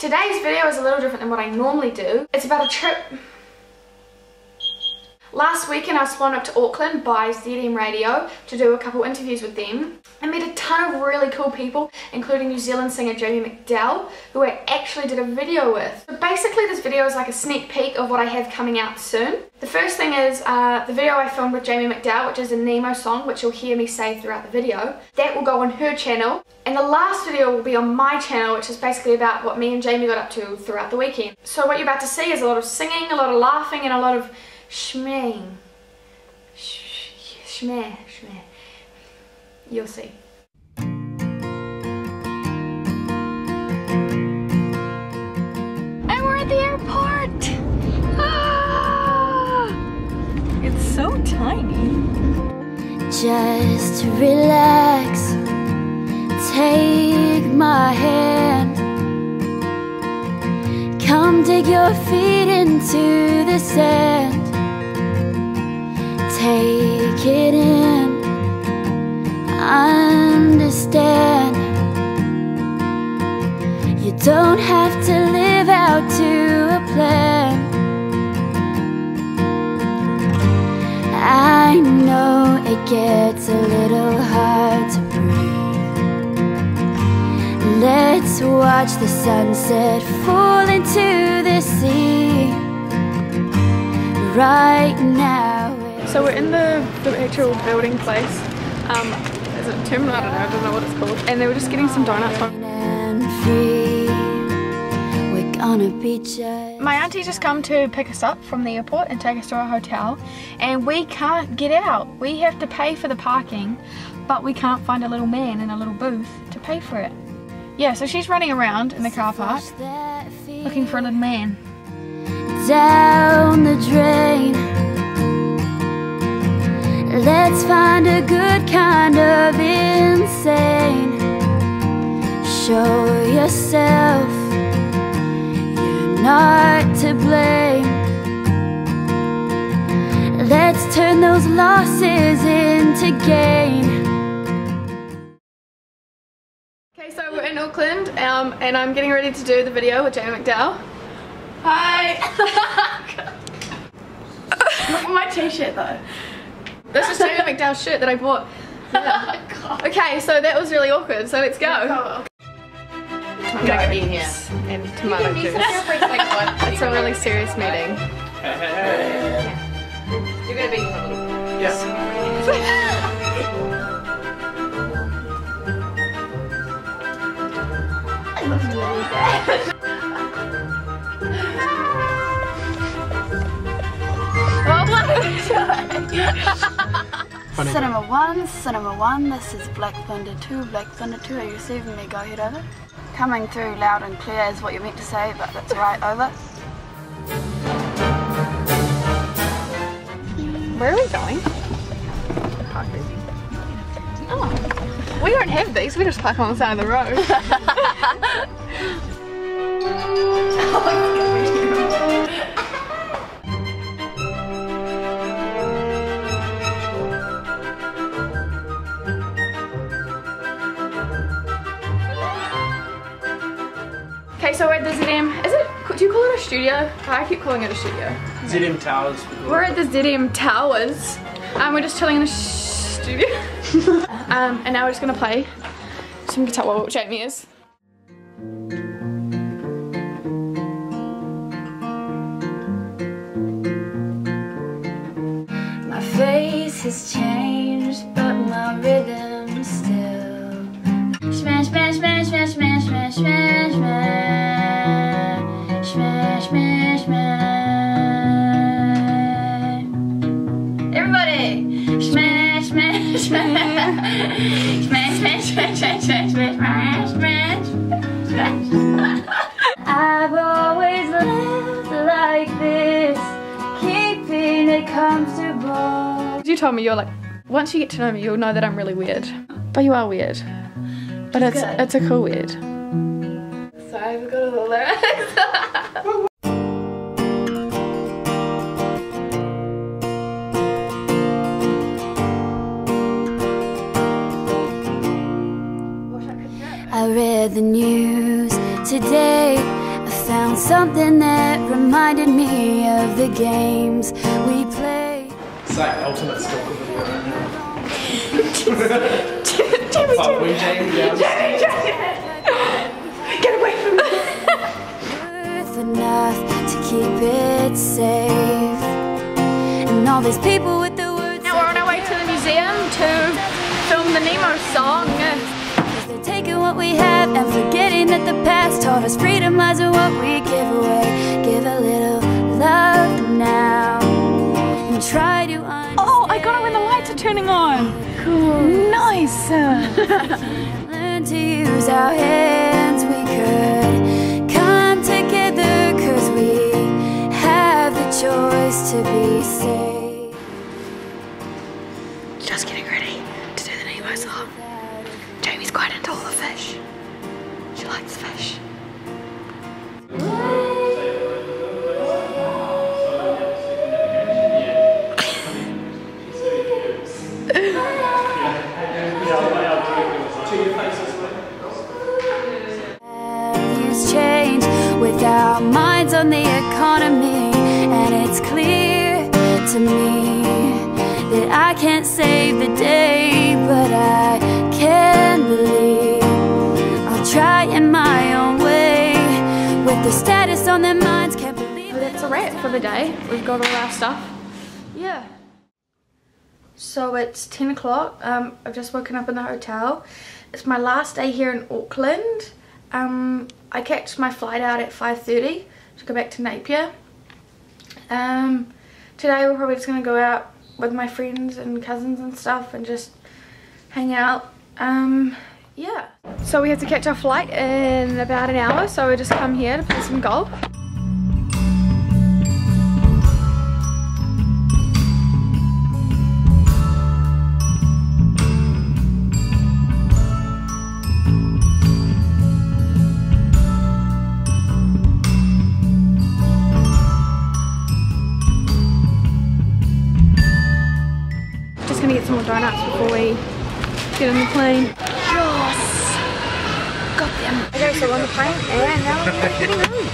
Today's video is a little different than what I normally do. It's about a trip. Last weekend I was flown up to Auckland by ZDM Radio to do a couple interviews with them. I met a ton of really cool people, including New Zealand singer Jamie McDell, who I actually did a video with. So basically this video is like a sneak peek of what I have coming out soon. The first thing is the video I filmed with Jamie McDell, which is a Nemo song, which you'll hear me say throughout the video. That will go on her channel. And the last video will be on my channel, which is basically about what me and Jamie got up to throughout the weekend. So what you're about to see is a lot of singing, a lot of laughing, and a lot of shmang. Shmang, shmang. You'll see. And we're at the airport! Ah! It's so tiny. Just relax. Take my hand. Come dig your feet into the sand. Take it in, understand. You don't have to live out to a plan. I know it gets a little hard to breathe. Let's watch the sunset fall into the sea right now. So we're in the actual building place. Is it a terminal? I don't know, I don't know what it's called. And they were just getting some donuts from. My auntie just come to pick us up from the airport and take us to our hotel, and we can't get out. We have to pay for the parking, but we can't find a little man in a little booth to pay for it. Yeah, so she's running around in the car park looking for a little man. Down the drain. Let's find a good kind of insane. Show yourself, you're not to blame. Let's turn those losses into gain. Okay, so we're in Auckland and I'm getting ready to do the video with Jamie McDell. Hi! Look at my t-shirt though. This is Jamie McDell's shirt that I bought. Yeah. Oh, God. Okay, so that was really awkward, so let's go. Yeah, I'm gonna get beans and tomato juice. It's a really serious meeting. Yeah. You're gonna be a little. Yeah. Cinema 1, Cinema 1, this is Black Thunder 2, Black Thunder 2, are you receiving me? Go ahead, over. Coming through loud and clear is what you meant to say, but that's alright, over. Where are we going? Parking. Oh, we don't have these, we just park on the side of the road. Oh, so we're at the ZDM, do you call it a studio? I keep calling it a studio. ZDM Towers. We're at the ZDM Towers. We're just chilling in the studio. And now we're just gonna play some guitar while Jamie is. My face has changed, but my rhythm still. Smash, smash, smash, smash, smash, smash, smash, smash. Smash, smash. Everybody! Smash, smash, smash. Smash, smash, smash, smash, smash, smash, smash, smash. I've always lived like this, keeping it comfortable. You told me, you're like, once you get to know me, you'll know that I'm really weird. But you are weird. But it's a cool weird. Sorry, I forgot all the lyrics. I read the news today, I found something that reminded me of the games we played. It's like ultimate stalker video right now. Jamie, get away from me! Worth enough to keep it safe. And all these people with the words. Now we're on our way to the museum to film the Nemo song. They're taking what we have and forgetting that the past taught us freedom lies in what we give away. Give a little love now and try to understand. Oh, I got it when the lights are turning on. Cool. Nice. Learn to use our hands. We could come together because we have the choice to be safe. Just getting ready to do the Nemo song. Jamie's quite into all the fish. She likes fish. Values change with our minds on the economy, and it's clear to me that I can't save the day, but I can believe I'll try in my own way. With the status on their minds, can't believe it. That's a wrap for the day. We've got all our stuff. Yeah. So it's 10 o'clock. I've just woken up in the hotel. It's my last day here in Auckland. I catch my flight out at 5:30 to go back to Napier. Today we're probably just going to go out with my friends and cousins and stuff and just hang out. Yeah. So we have to catch our flight in about an hour, so we just come here to play some golf. Donuts before we get on the plane. Yes! Got them. Okay, so we're on the plane and now we're getting home.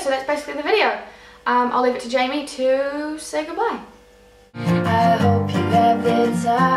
So that's basically the video. I'll leave it to Jamie to say goodbye. I hope you have the time.